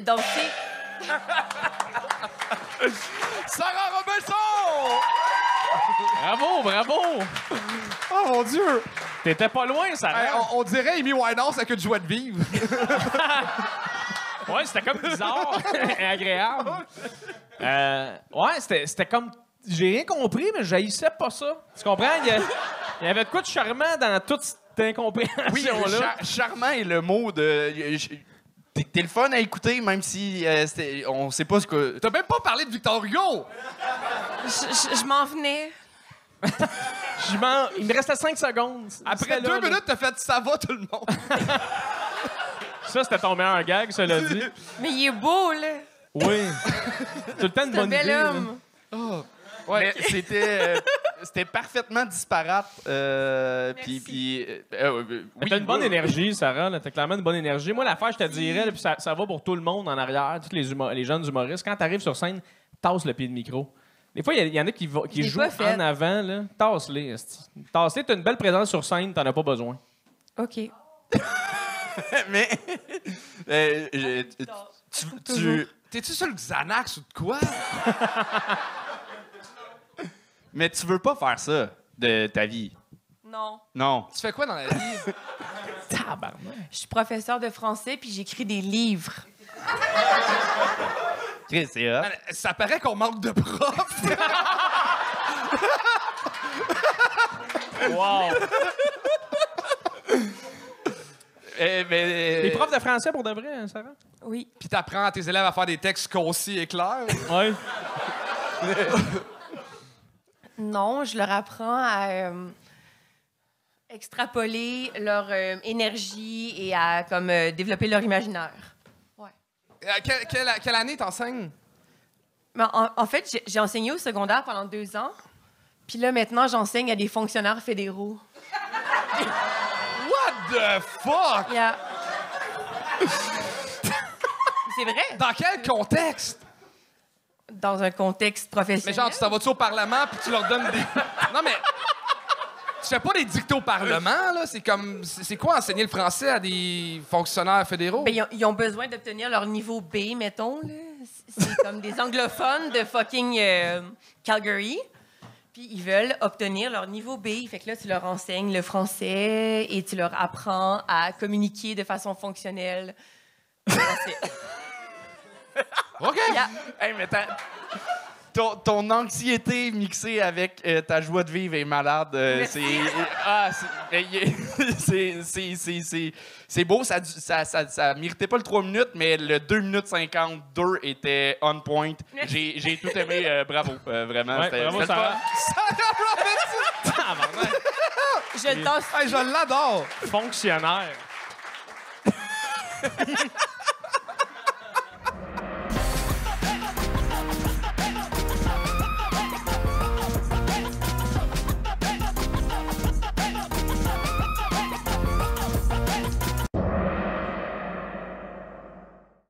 de danser. Sarah Robinson! Bravo, bravo! Oh mon Dieu! T'étais pas loin, Sarah. Hey, on dirait Amy Winehouse avec une joie de vivre. Ouais, c'était comme bizarre et agréable. Ouais, c'était comme... J'ai rien compris, mais je haïssais pas ça. Tu comprends? Il y avait de quoi de charmant dans toute cette incompréhension-là. Oui, charmant est le mot de... T'es le fun à écouter, même si on sait pas ce que... T'as même pas parlé de Victor Hugo! Je m'en venais. Il me restait 5 secondes. Après 2 minutes, t'as fait « ça va, tout le monde! » Ça, c'était ton meilleur gag, cela dit. Mais il est beau, là! Oui. Tout le temps une bonne idée. C'est un bel homme. Oh. Ouais, okay. C'était parfaitement disparate. Oui, t'as une bonne énergie, Sarah. T'as clairement une bonne énergie. Moi, l'affaire, je te dirais, puis ça va pour tout le monde en arrière, tous les jeunes humoristes, quand t'arrives sur scène, tasse le pied de micro. Des fois, il y en a qui jouent en avant. Là. Tasse-les. Tasse-les, t'as une belle présence sur scène, t'en as pas besoin. OK. Mais... T'es-tu sur le Xanax ou de quoi? Mais tu veux pas faire ça de ta vie? Non. Non. Tu fais quoi dans la vie? Tabarnak. Je suis professeur de français puis j'écris des livres. C'est hop. Ça paraît qu'on manque de profs. Wow. Les profs de français pour de vrai, hein, Sarah? Oui. Puis t'apprends à tes élèves à faire des textes concis et clairs. Oui. Non, je leur apprends à extrapoler leur énergie et à comme, développer leur imaginaire. Ouais. Quelle année t'enseignes? En fait, j'ai enseigné au secondaire pendant 2 ans. Puis là, maintenant, j'enseigne à des fonctionnaires fédéraux. What the fuck? Yeah. C'est vrai. Dans quel contexte? Dans un contexte professionnel. Mais genre, tu t'en vas-tu au Parlement puis tu leur donnes des... Non, mais... Tu fais pas des dictées au Parlement, là? C'est comme... C'est quoi enseigner le français à des fonctionnaires fédéraux? Ben, ils ont besoin d'obtenir leur niveau B, mettons, là. C'est comme des anglophones de fucking Calgary. Puis ils veulent obtenir leur niveau B. Fait que là, tu leur enseignes le français et tu leur apprends à communiquer de façon fonctionnelle. OK! Yeah. Hey, mais ton anxiété mixée avec ta joie de vivre est malade. C'est beau, ça méritait pas le 3 minutes, mais le 2 minutes 52 était on point. J'ai tout aimé. Bravo, vraiment. Ouais, bravo, Sarah. Sarah Robinson! Je l'adore! Fonctionnaire.